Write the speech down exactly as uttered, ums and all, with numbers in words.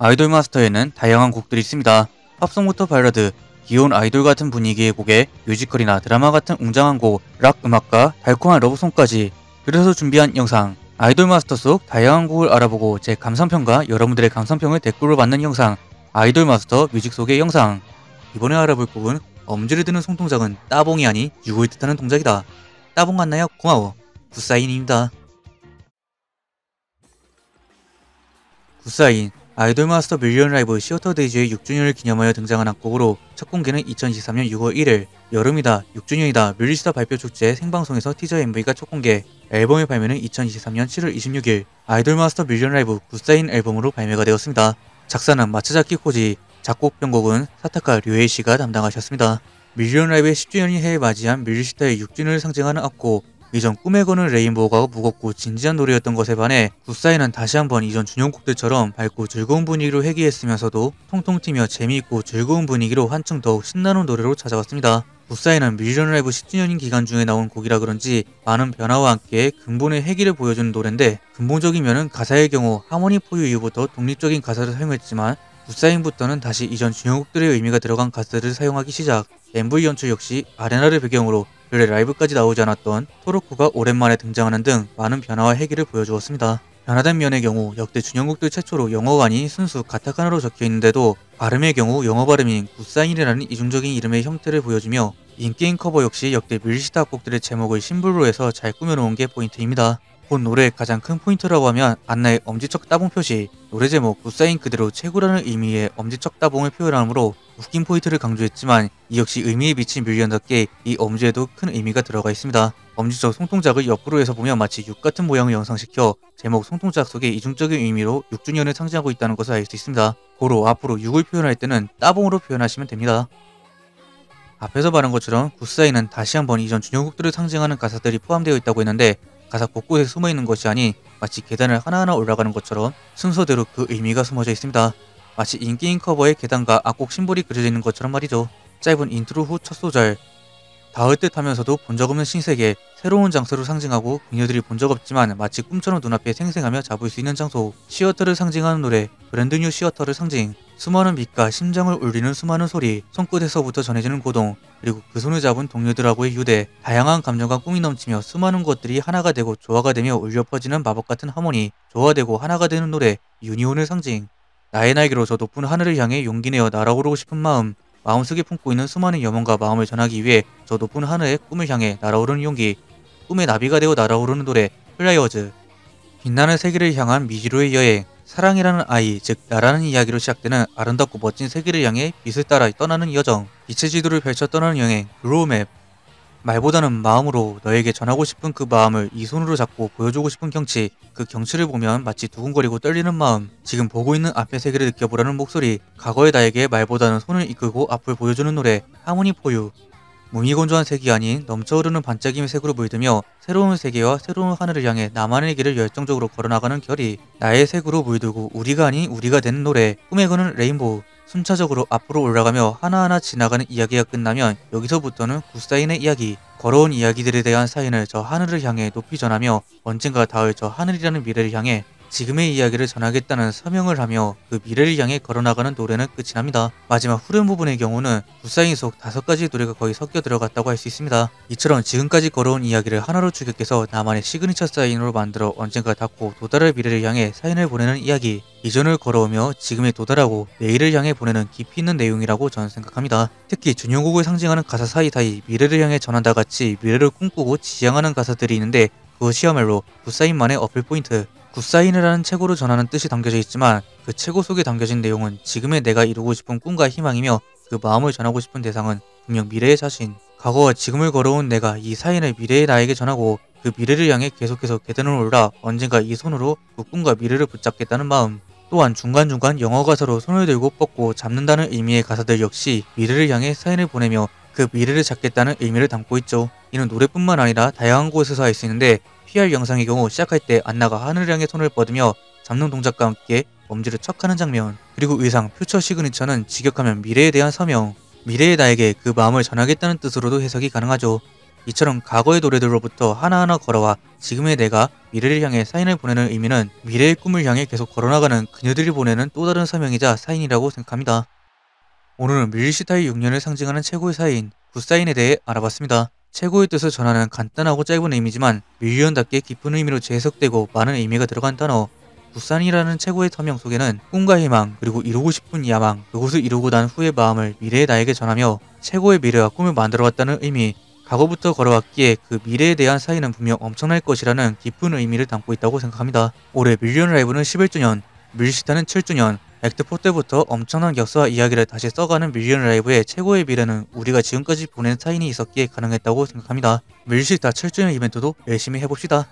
아이돌 마스터에는 다양한 곡들이 있습니다. 팝송부터 발라드, 귀여운 아이돌 같은 분위기의 곡에 뮤지컬이나 드라마 같은 웅장한 곡, 락 음악과 달콤한 러브송까지. 그래서 준비한 영상, 아이돌 마스터 속 다양한 곡을 알아보고 제 감상평과 여러분들의 감상평을 댓글로 받는 영상, 아이돌 마스터 뮤직 속의 영상. 이번에 알아볼 곡은 엄지를 드는 손동작은 따봉이 아니 유골 뜻하는 동작이다. 따봉 같나요? 고마워. 굿사인입니다. 굿사인, 아이돌 마스터 밀리언 라이브 시어터 데이즈의 육 주년을 기념하여 등장한 악곡으로 첫 공개는 이천이십삼 년 유월 일일 여름이다, 육 주년이다 밀리시타 발표 축제 생방송에서 티저 엠브이가 첫 공개, 앨범의 발매는 이천이십삼 년 칠월 이십육일 아이돌 마스터 밀리언 라이브 굿사인 앨범으로 발매가 되었습니다. 작사는 마츠자키 코지, 작곡 편곡은 사타카 류에이씨가 담당하셨습니다. 밀리언 라이브의 십 주년이 해에 맞이한 밀리시타의 육 주년을 상징하는 악곡, 이전 꿈에 그는 레인보우가 무겁고 진지한 노래였던 것에 반해 굿사인은 다시 한번 이전 준용곡들처럼 밝고 즐거운 분위기로 회귀했으면서도 통통 튀며 재미있고 즐거운 분위기로 한층 더욱 신나는 노래로 찾아왔습니다. 굿사인은 밀리언 라이브 십 주년인 기간 중에 나온 곡이라 그런지 많은 변화와 함께 근본의 회귀를 보여주는 노래인데, 근본적이면은 가사의 경우 하모니 포유 이후부터 독립적인 가사를 사용했지만 굿사인부터는 다시 이전 중요곡들의 의미가 들어간 가사를 사용하기 시작, 엠브이 연출 역시 아레나를 배경으로 원래 라이브까지 나오지 않았던 토로코가 오랜만에 등장하는 등 많은 변화와 해기를 보여주었습니다. 변화된 면의 경우 역대 중형곡들 최초로 영어가 아닌 순수 가타카나로 적혀있는데도 발음의 경우 영어 발음인 굿사인이라는 이중적인 이름의 형태를 보여주며, 인게임 커버 역시 역대 밀리시타 곡들의 제목을 심볼로 해서 잘 꾸며놓은 게 포인트입니다. 본 노래의 가장 큰 포인트라고 하면 안나의 엄지척 따봉 표시, 노래 제목 굿사인 그대로 최고라는 의미의 엄지척 따봉을 표현하므로 웃긴 포인트를 강조했지만 이 역시 의미에 비친 밀리언답게 이 엄지에도 큰 의미가 들어가 있습니다. 엄지척 손동작을 옆으로 해서 보면 마치 육 같은 모양을 연상시켜 제목 손동작 속에 이중적인 의미로 육 주년을 상징하고 있다는 것을 알 수 있습니다. 고로 앞으로 육을 표현할 때는 따봉으로 표현하시면 됩니다. 앞에서 말한 것처럼 굿사인은 다시 한번 이전 준용곡들을 상징하는 가사들이 포함되어 있다고 했는데, 가사 곳곳에 숨어있는 것이 아닌 마치 계단을 하나하나 올라가는 것처럼 순서대로 그 의미가 숨어져 있습니다. 마치 인게임 커버의 계단과 악곡 심볼이 그려져 있는 것처럼 말이죠. 짧은 인트로 후 첫 소절, 닿을 듯 하면서도 본 적 없는 신세계, 새로운 장소를 상징하고 그녀들이 본 적 없지만 마치 꿈처럼 눈앞에 생생하며 잡을 수 있는 장소, 시어터를 상징하는 노래, 브랜드 뉴 시어터를 상징, 수많은 빛과 심장을 울리는 수많은 소리, 손끝에서부터 전해지는 고동, 그리고 그 손을 잡은 동료들하고의 유대, 다양한 감정과 꿈이 넘치며 수많은 것들이 하나가 되고 조화가 되며 울려 퍼지는 마법 같은 하모니, 조화되고 하나가 되는 노래, 유니온을 상징, 나의 날개로 저 높은 하늘을 향해 용기 내어 날아오르고 싶은 마음, 마음속에 품고 있는 수많은 염원과 마음을 전하기 위해 저 높은 하늘의 꿈을 향해 날아오르는 용기, 꿈의 나비가 되어 날아오르는 노래, 플라이어즈, 빛나는 세계를 향한 미지로의 여행, 사랑이라는 아이, 즉 나라는 이야기로 시작되는 아름답고 멋진 세계를 향해 빛을 따라 떠나는 여정, 빛의 지도를 펼쳐 떠나는 여행, Grow Map, 말보다는 마음으로 너에게 전하고 싶은 그 마음을 이 손으로 잡고 보여주고 싶은 경치, 그 경치를 보면 마치 두근거리고 떨리는 마음, 지금 보고 있는 앞의 세계를 느껴보라는 목소리, 과거의 나에게 말보다는 손을 이끌고 앞을 보여주는 노래, 하모니 포유, 무미건조한 색이 아닌 넘쳐흐르는 반짝임의 색으로 물들며 새로운 세계와 새로운 하늘을 향해 나만의 길을 열정적으로 걸어나가는 결이, 나의 색으로 물들고 우리가 아닌 우리가 되는 노래, 꿈에 그는 레인보우, 순차적으로 앞으로 올라가며 하나하나 지나가는 이야기가 끝나면 여기서부터는 굿사인의 이야기, 걸어온 이야기들에 대한 사인을 저 하늘을 향해 높이 전하며 언젠가 닿을 저 하늘이라는 미래를 향해 지금의 이야기를 전하겠다는 서명을 하며 그 미래를 향해 걸어나가는 노래는 끝이 납니다. 마지막 후렴 부분의 경우는 굿사인 속 다섯 가지 노래가 거의 섞여 들어갔다고 할 수 있습니다. 이처럼 지금까지 걸어온 이야기를 하나로 추격해서 나만의 시그니처 사인으로 만들어 언젠가 닿고 도달할 미래를 향해 사인을 보내는 이야기, 이전을 걸어오며 지금에 도달하고 내일을 향해 보내는 깊이 있는 내용이라고 저는 생각합니다. 특히 준용곡을 상징하는 가사 사이사이 미래를 향해 전한다 같이 미래를 꿈꾸고 지향하는 가사들이 있는데, 그것이야말로 굿사인만의 어필 포인트, 굿사인이라는 책으로 전하는 뜻이 담겨져 있지만 그 책어 속에 담겨진 내용은 지금의 내가 이루고 싶은 꿈과 희망이며, 그 마음을 전하고 싶은 대상은 분명 미래의 자신, 과거와 지금을 걸어온 내가 이 사인을 미래의 나에게 전하고 그 미래를 향해 계속해서 계단을 올라 언젠가 이 손으로 그 꿈과 미래를 붙잡겠다는 마음, 또한 중간중간 영어 가사로 손을 들고 뻗고 잡는다는 의미의 가사들 역시 미래를 향해 사인을 보내며 그 미래를 잡겠다는 의미를 담고 있죠. 이는 노래뿐만 아니라 다양한 곳에서 할 수 있는데, 피알 영상의 경우 시작할 때 안나가 하늘을 향해 손을 뻗으며 잡는 동작과 함께 엄지를 척 하는 장면, 그리고 의상 퓨처 시그니처는 직역하면 미래에 대한 서명, 미래의 나에게 그 마음을 전하겠다는 뜻으로도 해석이 가능하죠. 이처럼 과거의 노래들로부터 하나하나 걸어와 지금의 내가 미래를 향해 사인을 보내는 의미는 미래의 꿈을 향해 계속 걸어나가는 그녀들이 보내는 또 다른 서명이자 사인이라고 생각합니다. 오늘은 밀리시타의 육 년을 상징하는 최고의 사인, 굿사인에 대해 알아봤습니다. 최고의 뜻을 전하는 간단하고 짧은 의미지만 밀리언답게 깊은 의미로 재해석되고 많은 의미가 들어간 단어, 굿사인이라는 최고의 서명 속에는 꿈과 희망, 그리고 이루고 싶은 야망, 그곳을 이루고 난 후의 마음을 미래의 나에게 전하며 최고의 미래와 꿈을 만들어왔다는 의미, 과거부터 걸어왔기에 그 미래에 대한 사인은 분명 엄청날 것이라는 깊은 의미를 담고 있다고 생각합니다. 올해 밀리언 라이브는 십일 주년, 밀리시타는 칠 주년, 액트 사 때부터 엄청난 역사와 이야기를 다시 써가는 밀리언 라이브의 최고의 미래는 우리가 지금까지 보낸 사인이 있었기에 가능했다고 생각합니다. 밀리시타 칠 주년 이벤트도 열심히 해봅시다.